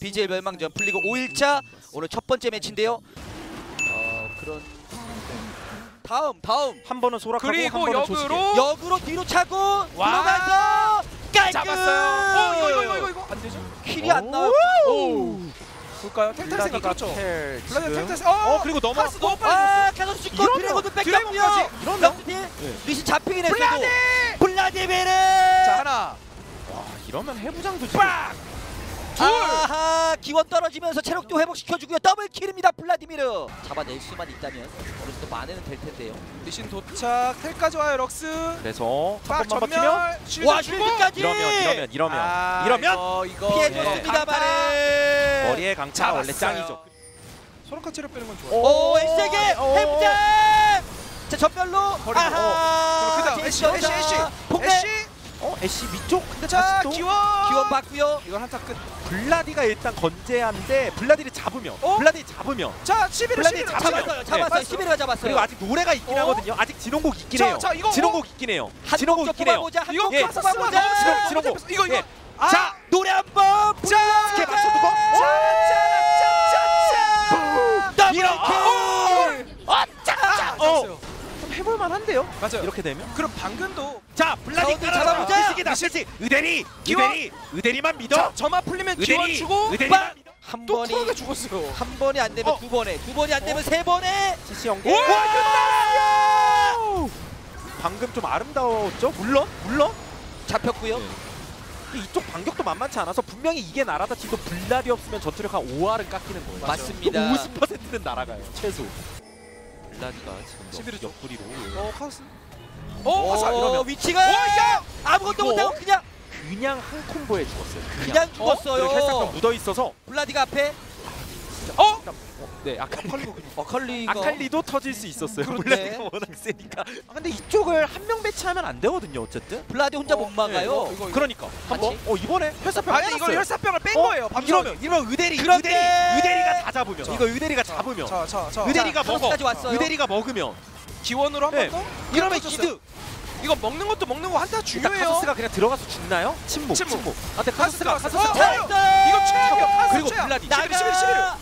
BJ의 멸망전 풀리고 5일차 오늘 첫 번째 매치인데요. 그런 다음 한 번은 소라카고 한 번은 역으로 뒤로 차고 들어가서 깔끔 잡았어요. 이거 안 되죠? 킬이 안 나와요. 볼까요? 탱탈 생각했죠. 블라디미르 탱탈. 그리고 넘어. 카스 너무 빨리 줬어. 카서스 찍고 드래곤도 뺏겼고요. 그럼요. 리신 잡히긴 했어도 블라디미르. 자, 하나. 와, 이러면 해부장도 지금 둘! 아하, 기원 떨어지면서 체력도 회복시켜주고요. 더블킬입니다. 블라디미르 잡아낼 수만 있다면 어느 정도 만회는 될 텐데요. 리신 도착, 텔까지 와요. 럭스 그래서 한 번만 버티면 와, 쉴드까지! 이러면 이거 피해줬습니다. 말해 머리에 강타 잡았어요. 원래 짱이죠. 소라카 체력 빼는 건 좋아요. 오, 에이스에게 해부장! 자, 전멸로 아하! 애쉬! 애쉬 위쪽? 근데 자, 기원 받고요. 이건 한타 끝. 블라디가 일단 건재한데 블라디를 잡으면 자, 블라디 잡았어요. 시비르가 잡았어요. 그리고 아직 노래가 있긴 하거든요. 아직 진홍곡 있긴 해요. 진홍곡 있긴 해요. 이거 진홍곡. 이거 자, 노래 한번 스케 박수 두고 자 이렇게 해볼만 한데요. 맞아요. 이렇게 되면 그럼 방금도 자 블라디 따라가보자. 실식 의대리만 믿어. 자, 저만 풀리면 기원 주고 의대리만 믿어. 한 번이 죽었어요. 한 번이 안 되면 두 번에, 두 번이 안 되면 세 번에. 지시 연계. 방금 좀 아름다웠죠. 물론 잡혔고요. 이쪽 반격도 만만치 않아서 분명히 이게 날아다 지도 블라디 없으면 전투력 한 5알은 깎이는 거예요. 맞습니다. 50%는 날아가요 최소. 블라디가 지금 시비르 옆구리로 카스 이러면 위치가 아무것도 못하고 그냥 한 콤보에 죽었어요. 그냥 죽었어요. 살짝 묻어있어서 블라디가 앞에 네, 아칼리도 터질 수 있었어요. 블라디가 워낙 세니까. 근데 이쪽을 한 명 배치하면 안 되거든요. 어쨌든 블라디 혼자 못 막아요. 그러니까 이번에 혈사병 이걸 혈사병을 뺀 거예요. 이러면 의대리가 다 잡으면 의대리가 먹어. 의대리가 먹으면 기원으로 한 번 더. 이러면 기득. 이거 먹는 것도 먹는 거 한타 중요해요. 카서스가 그냥 들어가서 죽나요? 침묵. 아, 근데 카서스가 이거 최악이야. 그리고 블라디.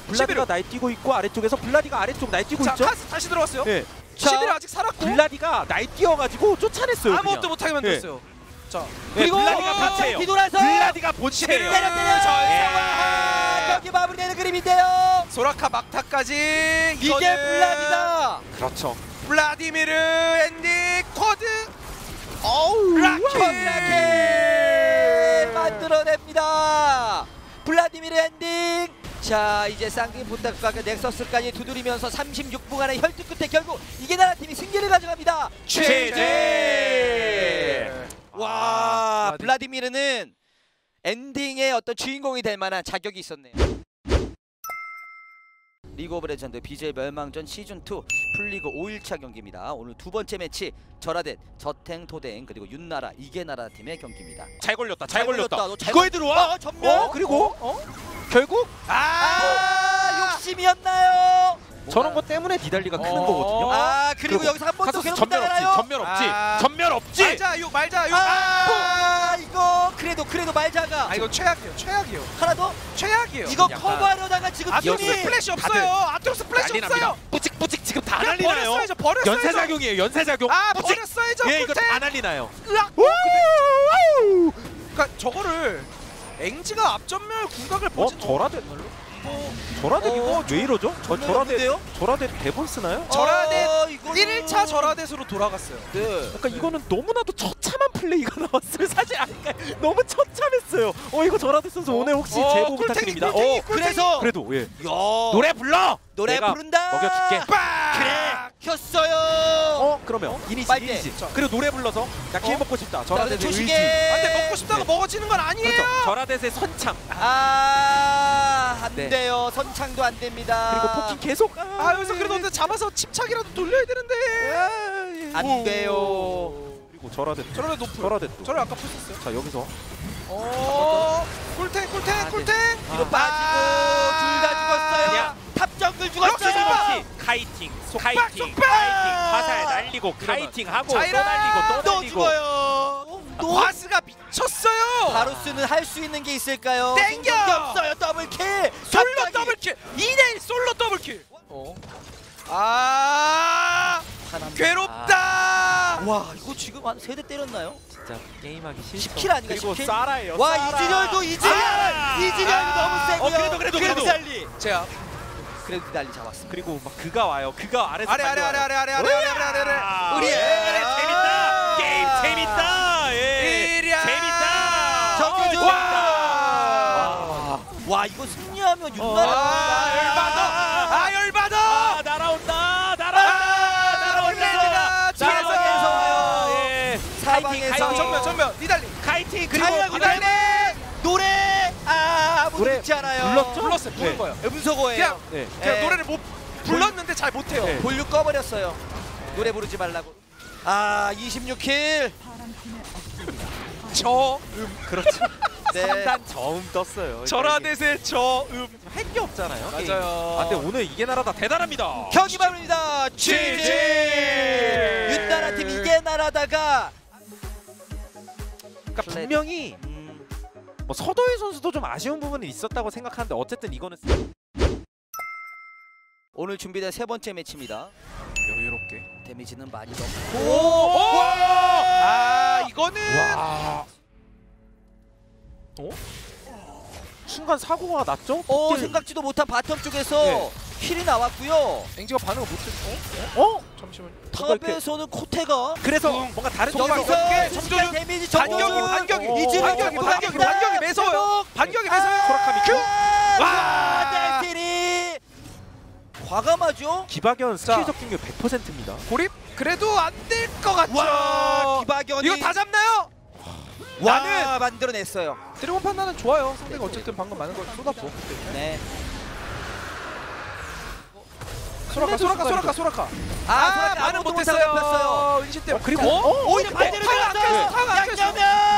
블라디가 날뛰고 있고 아래쪽에서 블라디가 아래쪽 날뛰고 있죠. 자, 카서스 다시 들어갔어요. 네. 시비르 아직 살았고 블라디가 날뛰어가지고 쫓아냈어요. 아무것도 못하게 만들었어요. 자, 그리고 블라디가 다쳐요. 뒤돌아서 블라디가 보치네요. 경기 마무리되는 그림인데요. 소라카 막타까지 이제 블라디다. 그렇죠. 블라디미르 앤디 코드. 어우, 라켓 만들어냅니다. 블라디미르 엔딩. 자, 이제 쌍둥이 부탁과의 넥서스까지 두드리면서 36분간의 혈투 끝에 결국 이게 나라팀이 승리를 가져갑니다. 최재. 와, 블라디미르는 엔딩의 어떤 주인공이 될 만한 자격이 있었네요. 리그오브레전드 BJ 멸망전 시즌2 풀리그 5일차 경기입니다. 오늘 두 번째 매치 절하덴, 저탱, 토댕 그리고 윤나라, 이게나라 팀의 경기입니다. 잘 걸렸다. 거의 들어와! 전면! 그리고? 결국? 욕심이었나요? 저런 거 때문에 니달리가 크는 거거든요. 그리고 여기서 한 번 더 계속 나가나요? 전멸 없지! 말자! 이거 그래도 말자가 이거 최악이요. 하나 더? 최악이에요. 이거 커버하려다가 지금 아트록스 플래시 없어요. 뿌직 지금 다 날리나요? 버렸어야죠. 연쇄작용이에요. 버렸어야죠. 이거 다 날리나요? 그러니까 저거를 엥지가 앞전멸 궁각을 보지 저라도 절하덴 이거 왜 이러죠? 절하덴 대본 쓰나요? 절하덴 1일차 절하덴으로 돌아갔어요. 네. 그러니까 이거는 너무나도 처참한 플레이가 나왔어요. 사실 너무 처참했어요. 이거 절하덴 선수 오늘 혹시 제보 부탁드립니다. 그래도 노래 불러! 노래 부른다! 먹여줄게. 그래! 켰어요! 그러면 이니지. 그리고 노래 불러서 나 킬 먹고 싶다. 절하덴의 의지. 근데 먹고 싶다고 먹어지는 건 아니에요! 그렇죠. 절하덴의 선창. 안 돼요. 선창도 안 됩니다. 그리고 포킹 계속. 여기서 그래도 잡아서 침착이라도 돌려야 되는데. 안 돼요. 그리고 절하덴 높은. 절하덴 아까 풀었어요. 자, 여기서. 꿀탱. 뒤로 빠지고 둘 다 죽었어요. 탑정글 죽었어요. 카이팅. 화살 날리고 카이팅하고 또 날리고 또 죽어요. 과스가 미쳤어요. 바루스는 할 수 있는 게 있을까요? 땡겨! 없어요. 더블킬! 솔로 갑자기. 더블킬! 2대1 솔로 더블킬! 어? 아 괴롭다! 와 이거 지금 한 3대 때렸나요? 진짜 게임하기 싫죠. 10킬 아닌가? 그리고 10킬? 사라예요. 와 사라. 이즈리얼도 이즈리얼도 너무 세고요. 그래도 달리 제압. 그래도 달리 잡았어. 그리고 막 그가 와요. 그가 아래서 아래. 우리 재밌다. 게임 재밌다. 예. 재밌다. 정규 와 이거 승리하면 윤나라. 아 열받아. 아 날아온다. 사이팅에서 정면 니달리 카이팅 그리고 니달리 노래 아무도 듣지 않아요. 불렀어요. 부른 거예요. 음소거예요. 그냥 노래를 못 불렀는데 잘 못해요. 볼륨 꺼버렸어요. 노래 부르지 말라고. 아 26킬 저음 그렇죠. 3단 저음 떴어요. 절하넷의 저음 할 게 없잖아요. 맞아요. 아, 근데 오늘 이게나라다 대단합니다. 경기바입니다. GG 윤나라팀 이게나라다가 그러니까 분명히 뭐 서도희 선수도 좀 아쉬운 부분이 있었다고 생각하는데 어쨌든 이거는 오늘 준비된 세 번째 매치입니다. 여유롭게 데미지는 많이 넣고 아 이거는 와. 어? 순간 사고가 났죠? 어, 생각지도 못한 바텀 쪽에서 네. 힐이 나왔고요. 엥지가 반응을 못했어. 어? 잠시만요. 탑에서는 코테가 그래서 뭔가 다른 쪽으로 점점 데미지 반격이 매서워요. 반격이 매서워요. 소라카미큐. 와! 델티리 과감하죠? 기박연 스킬 적중률 100%입니다. 고립? 그래도 안 될 것 같죠. 와, 기박연이 이거 다 잡나요? 와는 만들어냈어요. 드래곤 판단은 좋아요. 상대가 어쨌든 방금 많은 걸 쏟았고. 네. 소라카. 아 나는 못했어요. 은신 때문에. 그리고 오히려 반대로 갔어요.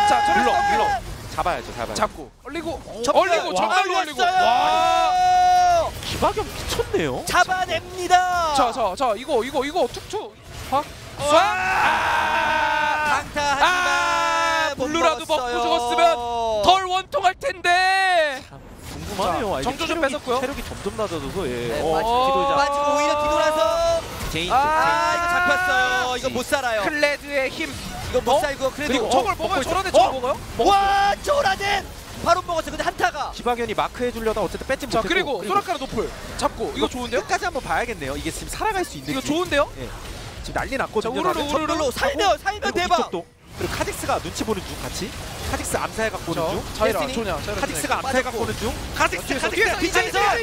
자 저를 잡아야죠. 잡고 얼리고 정말로 얼리고. 와 기박연 미쳤네요. 잡아냅니다. 자 이거 툭툭 확 쏴. 강타하지마. 블루라도 먹고 죽었으면 덜 원통할 텐데. 궁금하네요. 정조 좀 뺏었고요. 체력이 점점 낮아져서 예. 네, 빠지고 오히려 뒤돌아서 제인. 이거 잡혔어요. 이거 못 살아요. 클레드의 힘. 이거 못 살고 그래도 저걸 먹어요. 저런데 저걸 먹어요? 와 저라는 바로 먹었어요. 근데 한타가 기박연이 마크해 주려다 어쨌든 뺏지 못했고. 자 그리고 소라카라 노플 잡고 이거 좋은데요? 끝까지 한번 봐야겠네요. 이게 지금 살아갈 수 있는지. 이거 좋은데요? 예. 지금 난리 났거든요. 우르르 살면 대박. 그리고 카직스가 눈치 보는 중 같이 카직스 암살해갖고 오는 중 카직스가 암살해갖고 오는 중 카직스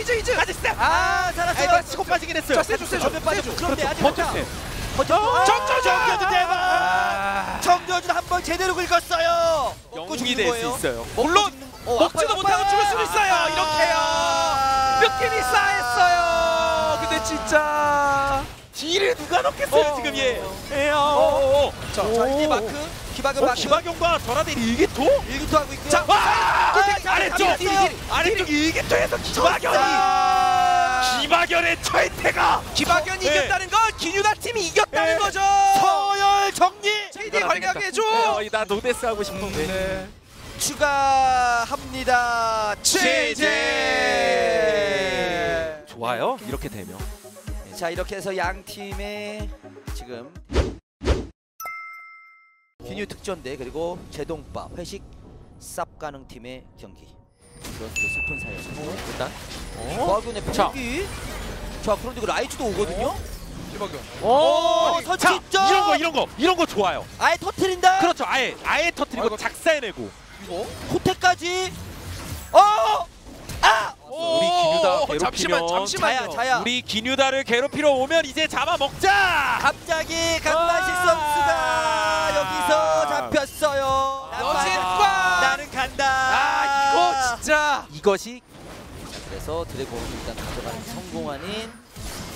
이즈 카직스 아 살았어요. 치고 빠지긴 했어요. 전면 빠지고 그런데 아직 버텼어. 정조준 대박. 정조준 한번 제대로 긁었어요. 먹고 죽는 거예요. 물론 먹지도 못하고 죽을 수도 있어요. 이렇게요 몇 킬이 쌓였어요. 근데 진짜 딜을 누가 넣겠어요 지금 얘. 자 이제 마크 기박연과 전화대리 일기토 하고 있고요. 자, 아래쪽 일기토에서 기박연의 처해태가 기박연이 이겼다는 건 기뉴나 팀이 이겼다는 거죠. 서열 정리. JD 관리하게 해줘. 나 노데스 하고 싶은데. 추가합니다. 제제. 좋아요. 이렇게 되면. 자 이렇게 해서 양 팀의 지금. 기뉴 특전대 그리고 제동밥 회식 쌉 가능 팀의 경기. 이건 또 슬픈 사연이고 일단 기박연의 포기. 자 그런데 그 라이즈도 오거든요. 기박연. 오 터치죠. 이런 거 좋아요. 아예 터트린다. 그렇죠. 아예 터트리고 작사해내고. 이거 코테까지. 우리 기뉴다 괴롭히면 잠시만요. 우리 기뉴다를 괴롭히러 오면 이제 잡아먹자. 갑자기 강만식 선수가 여기서 잡혔어요. 나는 간다. 이거 진짜 이것이 그래서 드래곤 일단 가져가는 성공하니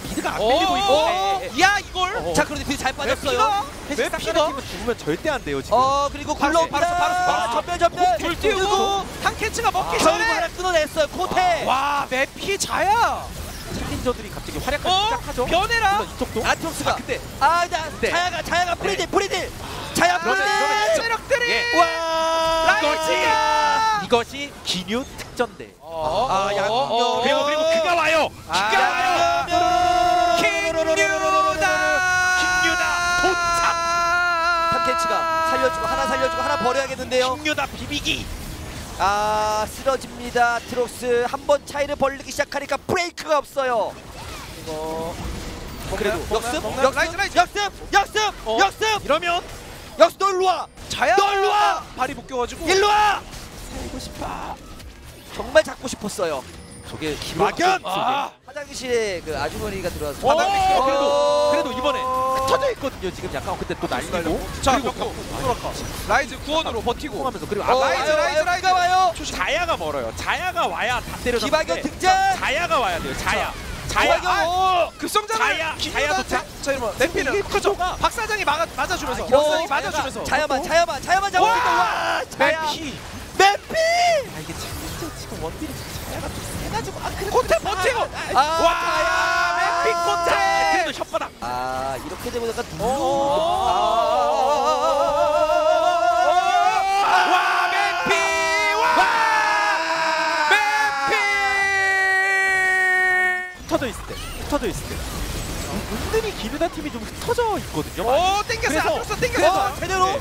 미드가 안 밀리고 있고 이걸 자 그런데 잘 빠졌어요. 메피가 죽으면 절대 안 돼요 지금. 그리고 굴러온 바로 전면 돌뛰고 탕캐치가 먹기 전에 끊어냈어요. 코테 와 메피 자야 챌린저들이 갑자기 활약을 시작하죠. 변해라 이쪽도 아트록스가 근데 자야가 프리딜 자야 프리딜 체력들이 와 라이즈 이것이 기뉴 특전대. 아, 양념. 그리고 그가 와요. 그가 와요. 킹유다 도착. 탐캐치가 살려주고 하나 살려주고 하나 버려야겠는데요. 킹유다 비비기. 아, 쓰러집니다. 아트록스 한번 차이를 벌리기 시작하니까 브레이크가 없어요. 이거 그래도 역습, 라이즈, 역습. 이러면 역습 너 일로 와. 자야. 너 일로 와. 발이 묶여가지고. 일로 와. 살고 싶어. 정말 잡고 싶었어요. 저게 막연. 아. 화장실에 그 아주머니가 들어와서. 화장실. 그래도 이번에 터져 있거든요. 지금 약간 그때 또 날리고. 자, 그리고 소라카. 라이즈 구원으로 버티고. 하면서 그리고 라이즈 와요. 자야가 멀어요. 자야가 와야 다 때려잡는데. 기박연 등장. 자야가 와야 돼요. 자야. 자야 급성장을 자야 도착. 자 이러면 메피는 그죠? 박사장이 맞아주면서 자야만 잡아야 돼. 메피 아 이게 진짜 지금 원딜이 자야가 좀 세가지고 아 그래 코트 버티고 와 메피 코트 그래도 혓바닥 아 이렇게 되면 약간 둘로 와 메피 흩어져 있을 때 은근히 기르다 팀이 좀 흩어져 있거든요. 오 땡겼어 땡겼어 제대로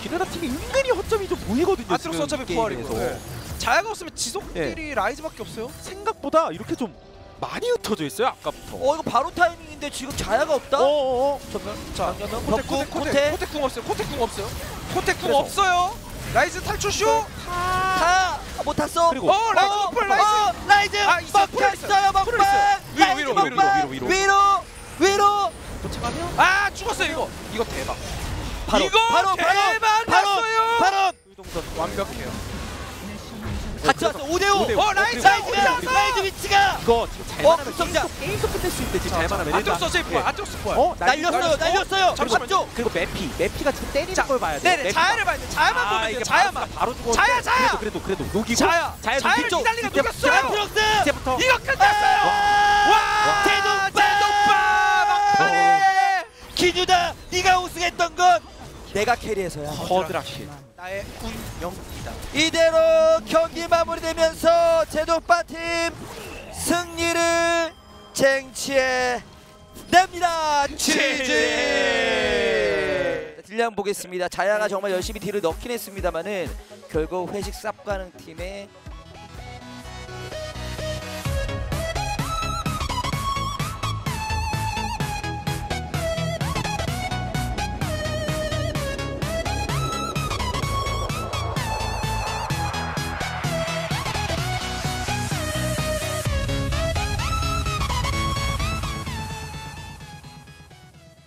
기르다 팀이 은근히 허점이 좀 보이거든요. 아트록스 어차피 부활이고 네. 자야가 없으면 지속딜이 네. 라이즈밖에 없어요. 생각보다 이렇게 좀 많이 흩어져 있어요. 아까부터 이거 바로 타이밍인데 지금 자야가 없다? 자 코텍궁 없어요. 코텍궁 없어요. 라이즈 탈출 쇼! 못 탔어! 그리고 라이즈 버플! 라이즈! 막혔어요! 막혔어요! 위로! 도착하면? 아! 죽었어요 이거! 이거 대박! 바로! 이동선 완벽해요. 같이 왔어! 5대5! 라이즈 위치가! 이거 지금 잘만하면 계속 끝낼 수 있는데 지금 잘만하면 아트록스 부활! 날렸어요! 잠시만요! 그리고 메피가 지금 때리는 걸 봐야 돼. 자야를 봐야 돼. 자야만 보면 돼요. 자야만! 자야! 그래도 녹이고 자야를 기다리가 녹였어요! 아트록스! 이거 끝났어요! 와! 제동파! 막판에! 기뉴다! 네가 우승했던 건 내가 캐리해서야. 허드라시 나의 운명이다. 이대로 경기 마무리되면서 제동파팀 승리를 쟁취해 냅니다. 치즈! 딜량 보겠습니다. 자야가 정말 열심히 딜을 넣긴 했습니다만은 결국 회식 쌉가는 팀의